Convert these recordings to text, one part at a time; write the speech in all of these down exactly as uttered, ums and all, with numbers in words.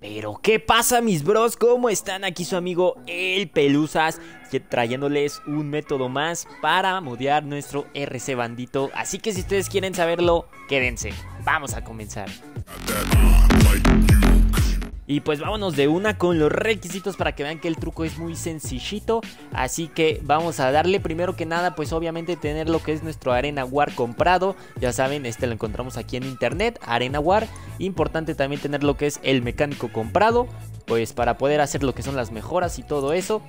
Pero ¿qué pasa, mis bros? ¿Cómo están? Aquí su amigo el Pelusas, trayéndoles un método más para modear nuestro R C Bandito. Así que si ustedes quieren saberlo, quédense. Vamos a comenzar. Y pues vámonos de una con los requisitos para que vean que el truco es muy sencillito. Así que vamos a darle. Primero que nada, pues obviamente tener lo que es nuestro Arena War comprado. Ya saben, este lo encontramos aquí en internet, Arena War. Importante también tener lo que es el mecánico comprado, pues para poder hacer lo que son las mejoras y todo eso.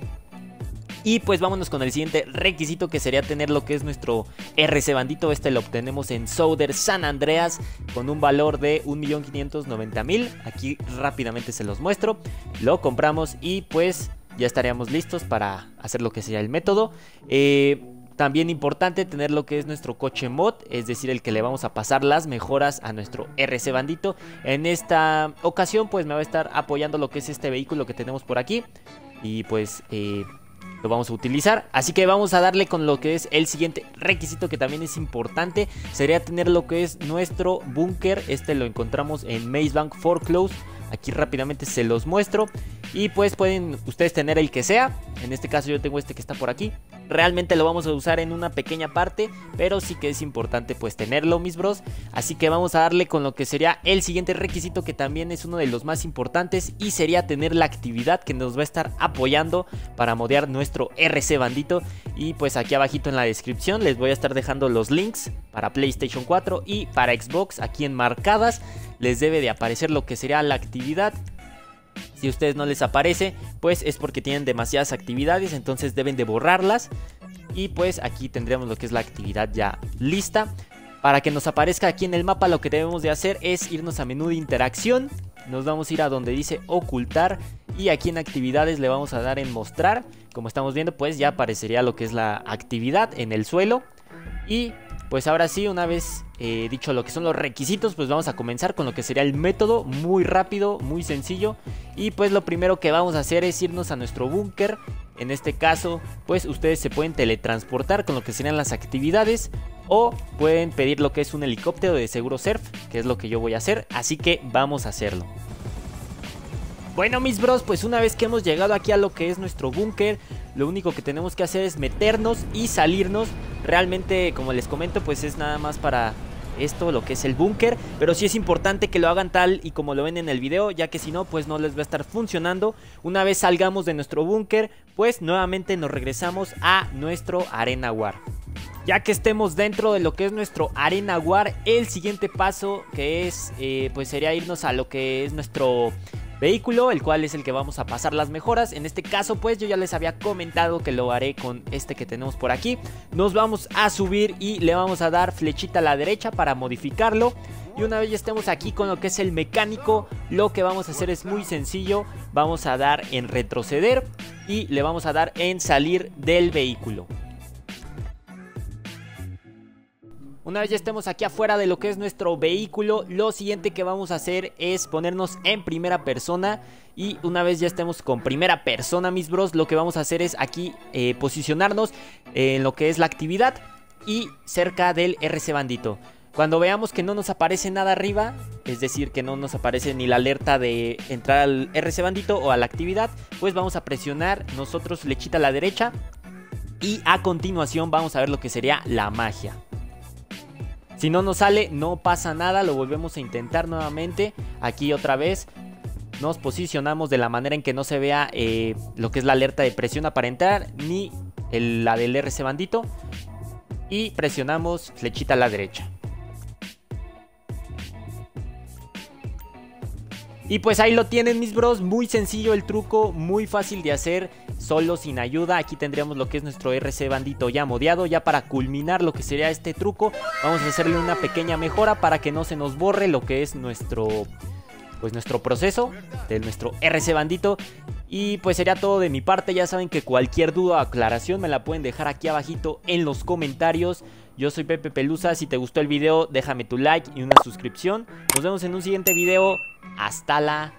Y pues vámonos con el siguiente requisito, que sería tener lo que es nuestro R C Bandito. Este lo obtenemos en Souder San Andreas con un valor de un millón quinientos noventa mil. Aquí rápidamente se los muestro. Lo compramos y pues ya estaríamos listos para hacer lo que sería el método. Eh... También importante tener lo que es nuestro coche mod, es decir, el que le vamos a pasar las mejoras a nuestro R C Bandito. En esta ocasión pues me va a estar apoyando lo que es este vehículo que tenemos por aquí, y pues eh, lo vamos a utilizar. Así que vamos a darle con lo que es el siguiente requisito, que también es importante. Sería tener lo que es nuestro búnker. Este lo encontramos en Maze Bank Foreclose. Aquí rápidamente se los muestro. Y pues pueden ustedes tener el que sea. En este caso yo tengo este que está por aquí. Realmente lo vamos a usar en una pequeña parte, pero sí que es importante pues tenerlo, mis bros. Así que vamos a darle con lo que sería el siguiente requisito, que también es uno de los más importantes, y sería tener la actividad que nos va a estar apoyando para modear nuestro R C Bandito. Y pues aquí abajito en la descripción les voy a estar dejando los links para PlayStation cuatro y para Xbox. Aquí en marcadas les debe de aparecer lo que sería la actividad. Si a ustedes no les aparece, pues es porque tienen demasiadas actividades, entonces deben de borrarlas. Y pues aquí tendríamos lo que es la actividad ya lista. Para que nos aparezca aquí en el mapa, lo que debemos de hacer es irnos a menú de interacción. Nos vamos a ir a donde dice ocultar, y aquí en actividades le vamos a dar en mostrar. Como estamos viendo, pues ya aparecería lo que es la actividad en el suelo. Y pues ahora sí, una vez eh, dicho lo que son los requisitos, pues vamos a comenzar con lo que sería el método. Muy rápido, muy sencillo. Y pues lo primero que vamos a hacer es irnos a nuestro búnker. En este caso, pues ustedes se pueden teletransportar con lo que serían las actividades, o pueden pedir lo que es un helicóptero de seguro surf, que es lo que yo voy a hacer. Así que vamos a hacerlo. Bueno, mis bros, pues una vez que hemos llegado aquí a lo que es nuestro búnker, lo único que tenemos que hacer es meternos y salirnos. Realmente, como les comento, pues es nada más para esto lo que es el búnker, pero sí es importante que lo hagan tal y como lo ven en el video, ya que si no, pues no les va a estar funcionando. Una vez salgamos de nuestro búnker, pues nuevamente nos regresamos a nuestro Arena War. Ya que estemos dentro de lo que es nuestro Arena War, el siguiente paso que es, eh, pues sería irnos a lo que es nuestro vehículo, el cual es el que vamos a pasar las mejoras. En este caso pues yo ya les había comentado que lo haré con este que tenemos por aquí. Nos vamos a subir y le vamos a dar flechita a la derecha para modificarlo. Y una vez ya estemos aquí con lo que es el mecánico, lo que vamos a hacer es muy sencillo. Vamos a dar en retroceder y le vamos a dar en salir del vehículo. Una vez ya estemos aquí afuera de lo que es nuestro vehículo, lo siguiente que vamos a hacer es ponernos en primera persona. Y una vez ya estemos con primera persona, mis bros, lo que vamos a hacer es aquí eh, posicionarnos en lo que es la actividad y cerca del R C Bandito. Cuando veamos que no nos aparece nada arriba, es decir, que no nos aparece ni la alerta de entrar al R C Bandito o a la actividad, pues vamos a presionar nosotros flechita a la derecha y a continuación vamos a ver lo que sería la magia. Si no nos sale, no pasa nada, lo volvemos a intentar nuevamente. Aquí otra vez nos posicionamos de la manera en que no se vea eh, lo que es la alerta de presiona para entrar, ni el, la del R C Bandito. Y presionamos flechita a la derecha. Y pues ahí lo tienen, mis bros, muy sencillo el truco, muy fácil de hacer, solo sin ayuda. Aquí tendríamos lo que es nuestro R C Bandito ya modeado. Ya para culminar lo que sería este truco, vamos a hacerle una pequeña mejora para que no se nos borre lo que es nuestro, pues nuestro proceso de nuestro R C Bandito. Y pues sería todo de mi parte. Ya saben que cualquier duda o aclaración me la pueden dejar aquí abajito en los comentarios. Yo soy Pepe Pelusa, si te gustó el video déjame tu like y una suscripción. Nos vemos en un siguiente video. Hasta la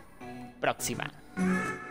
próxima.